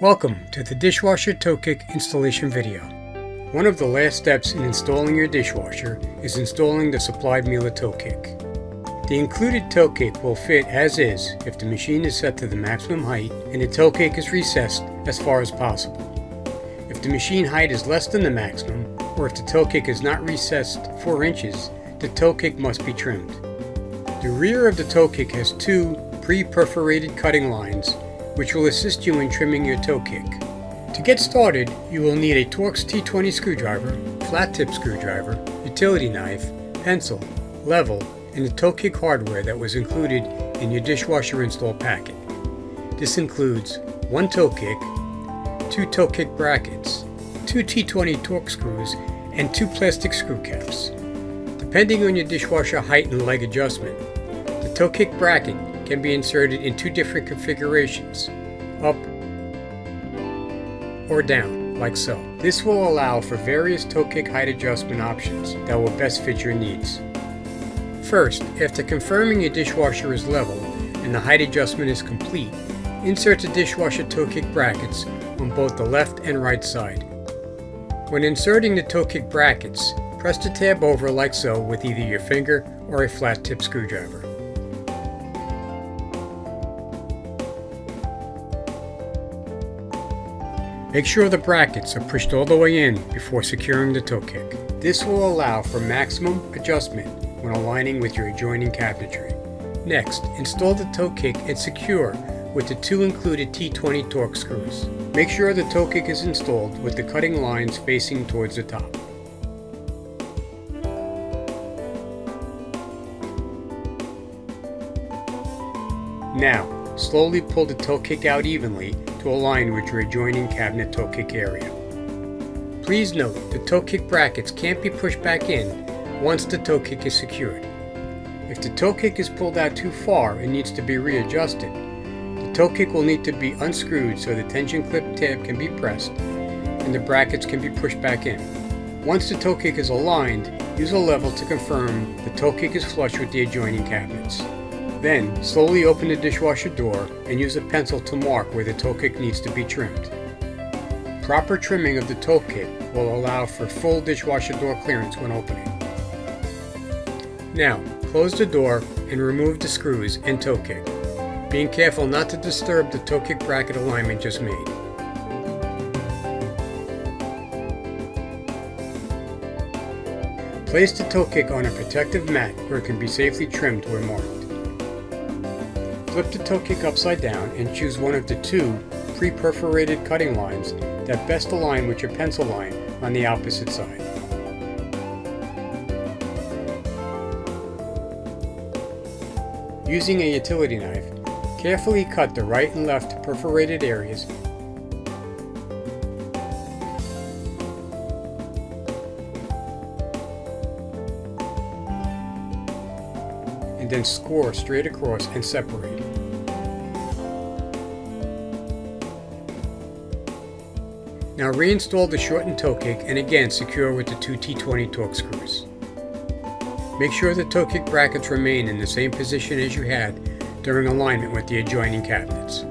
Welcome to the Dishwasher Toe Kick installation video. One of the last steps in installing your dishwasher is installing the supplied Miele toe kick. The included toe kick will fit as is if the machine is set to the maximum height and the toe kick is recessed as far as possible. If the machine height is less than the maximum, or if the toe kick is not recessed 4 inches, the toe kick must be trimmed. The rear of the toe kick has 2 pre-perforated cutting lines which will assist you in trimming your toe kick. To get started, you will need a Torx T20 screwdriver, flat tip screwdriver, utility knife, pencil, level, and the toe kick hardware that was included in your dishwasher install packet. This includes 1 toe kick, 2 toe kick brackets, 2 T20 Torx screws, and 2 plastic screw caps. Depending on your dishwasher height and leg adjustment, the toe kick bracket can be inserted in 2 different configurations, up or down, like so. This will allow for various toe kick height adjustment options that will best fit your needs. First, after confirming your dishwasher is level and the height adjustment is complete, insert the dishwasher toe kick brackets on both the left and right side. When inserting the toe kick brackets, press the tab over like so with either your finger or a flat tip screwdriver. Make sure the brackets are pushed all the way in before securing the toe kick. This will allow for maximum adjustment when aligning with your adjoining cabinetry. Next, install the toe kick and secure with the 2 included T20 Torx screws. Make sure the toe kick is installed with the cutting lines facing towards the top. Now, slowly pull the toe kick out evenly to align with your adjoining cabinet toe kick area. Please note the toe kick brackets can't be pushed back in once the toe kick is secured. If the toe kick is pulled out too far and needs to be readjusted, the toe kick will need to be unscrewed so the tension clip tab can be pressed and the brackets can be pushed back in. Once the toe kick is aligned, use a level to confirm the toe kick is flush with the adjoining cabinets. Then, slowly open the dishwasher door and use a pencil to mark where the toe kick needs to be trimmed. Proper trimming of the toe kick will allow for full dishwasher door clearance when opening. Now, close the door and remove the screws and toe kick, being careful not to disturb the toe kick bracket alignment just made. Place the toe kick on a protective mat where it can be safely trimmed where marked. Flip the toe kick upside down and choose one of the 2 pre-perforated cutting lines that best align with your pencil line on the opposite side. Using a utility knife, carefully cut the right and left perforated areas and then score straight across and separate. Now reinstall the shortened toe kick and again secure with the 2 T20 Torx screws. Make sure the toe kick brackets remain in the same position as you had during alignment with the adjoining cabinets.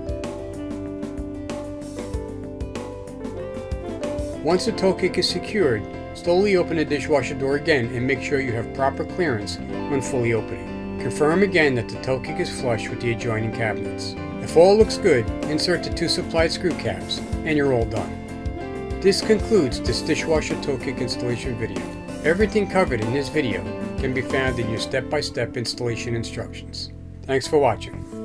Once the toe kick is secured, slowly open the dishwasher door again and make sure you have proper clearance when fully opening. Confirm again that the toe kick is flush with the adjoining cabinets. If all looks good, insert the 2 supplied screw caps and you're all done. This concludes this dishwasher toe kick installation video. Everything covered in this video can be found in your step-by-step installation instructions. Thanks for watching.